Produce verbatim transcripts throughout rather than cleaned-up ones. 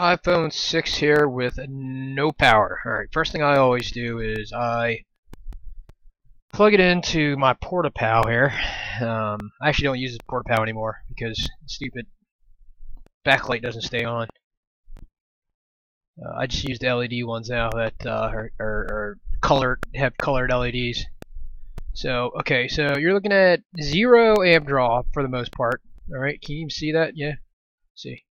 iPhone six here with no power. Alright, first thing I always do is I plug it into my PortaPow here. Um, I actually don't use the PortaPow anymore because stupid backlight doesn't stay on. Uh, I just use the L E D ones now that uh, are, are, are colored, have colored L E Ds. So okay, so you're looking at zero amp draw for the most part. All right, can you see that? Yeah, see.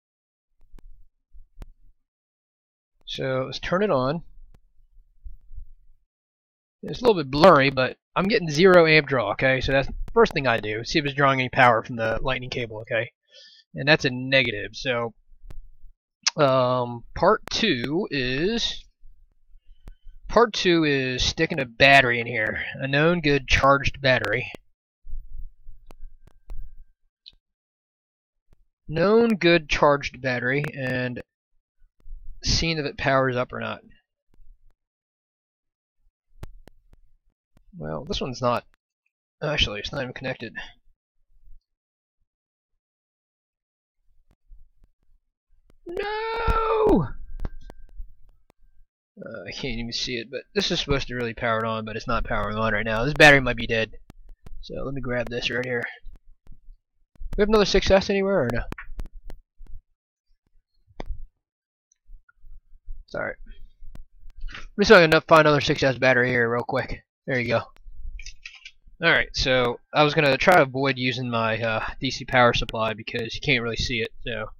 So let's turn it on. It's a little bit blurry, but I'm getting zero amp draw. Okay, so that's the first thing I do. See if it's drawing any power from the lightning cable. Okay, and that's a negative. So um, part two is. Part two is sticking a battery in here, a known good charged battery. Known good charged battery, and seeing if it powers up or not. Well, this one's not. Actually, it's not even connected. No! Uh, I can't even see it, but this is supposed to really power it on, but it's not powering on right now. This battery might be dead. So let me grab this right here. Do we have another six S anywhere or no? It's alright. I'm just going to find another six S battery here real quick. There you go. Alright, so I was going to try to avoid using my uh, D C power supply because you can't really see it, so.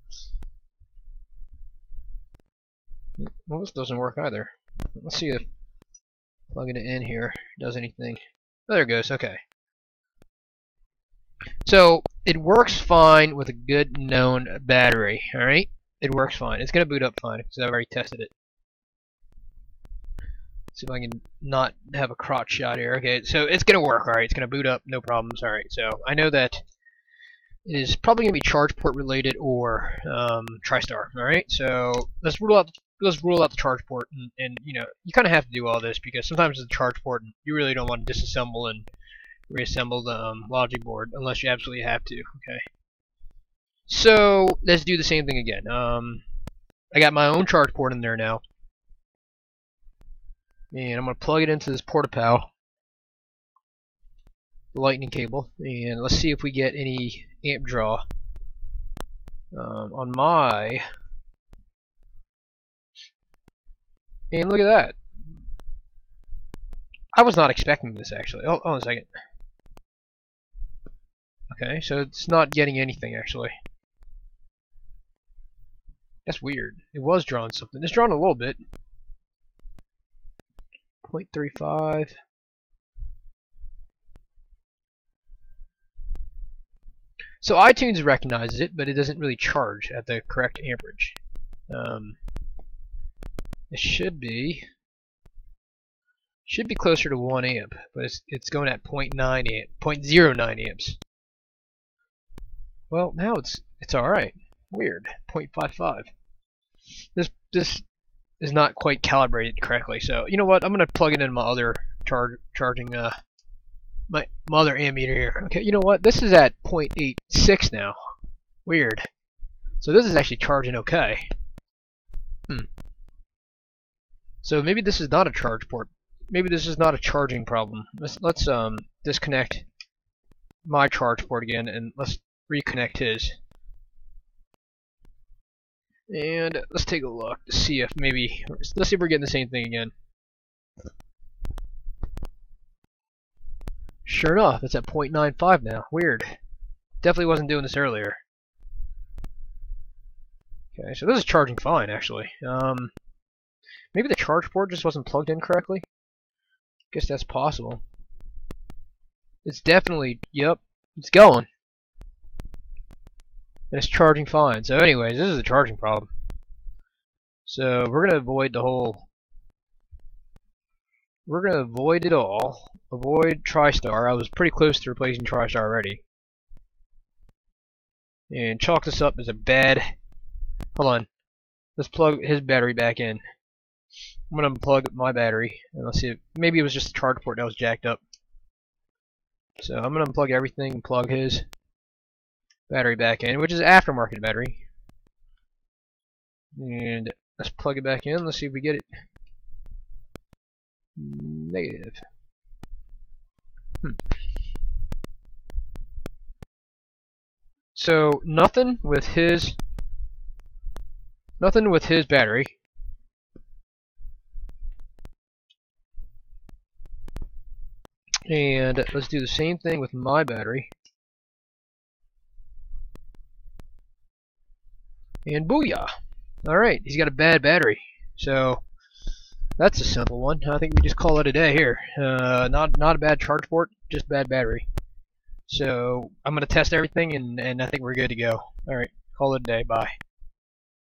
Well, this doesn't work either. Let's see if plugging it in here does anything. Oh, there it goes. Okay. So it works fine with a good known battery. All right, it works fine. It's gonna boot up fine because I've already tested it. Let's see if I can not have a crotch shot here. Okay, so it's gonna work. All right, it's gonna boot up, no problems. All right, so I know that it is probably gonna be charge port related or um, TriStar. All right, so let's rule out. Let's rule out the charge port, and, and you know, you kind of have to do all this because sometimes it's a charge port, and you really don't want to disassemble and reassemble the um, logic board unless you absolutely have to. Okay. So let's do the same thing again. Um, I got my own charge port in there now, and I'm gonna plug it into this PortaPow lightning cable, and let's see if we get any amp draw um, on my. And look at that. I was not expecting this actually. Hold on a second. Okay, so it's not getting anything actually. That's weird. It was drawing something. It's drawn a little bit. zero point three five. So iTunes recognizes it, but it doesn't really charge at the correct amperage. Um, It should be should be closer to one amp, but it's it's going at zero point nine amp, zero point zero nine amps. Well, now it's it's all right. Weird. zero point five five. This this is not quite calibrated correctly. So you know what? I'm gonna plug it in my other charge charging uh my, my other ammeter here. Okay. You know what? This is at zero point eight six now. Weird. So this is actually charging okay. Hmm. So maybe this is not a charge port. Maybe this is not a charging problem. Let's let's um disconnect my charge port again and let's reconnect his. And let's take a look to see if maybe let's see if we're getting the same thing again. Sure enough, it's at zero point nine five now. Weird. Definitely wasn't doing this earlier. Okay, so this is charging fine actually. Um. Maybe the charge port just wasn't plugged in correctly. Guess that's possible. It's definitely, yep, it's going. And it's charging fine. So anyways, this is a charging problem. So we're gonna avoid the whole we're gonna avoid it all. Avoid TriStar. I was pretty close to replacing TriStar already. And chalk this up as a bad hold on. Let's plug his battery back in. I'm gonna unplug my battery and let's see if maybe it was just the charge port that was jacked up. So I'm gonna unplug everything and plug his battery back in, which is an aftermarket battery. And let's plug it back in. Let's see if we get it. Negative. Hmm. So nothing with his nothing with his battery. And let's do the same thing with my battery. And booyah! Alright, he's got a bad battery. So that's a simple one. I think we just call it a day here. Uh, not not a bad charge port, just bad battery. So I'm gonna test everything, and and I think we're good to go. All right, call it a day. Bye.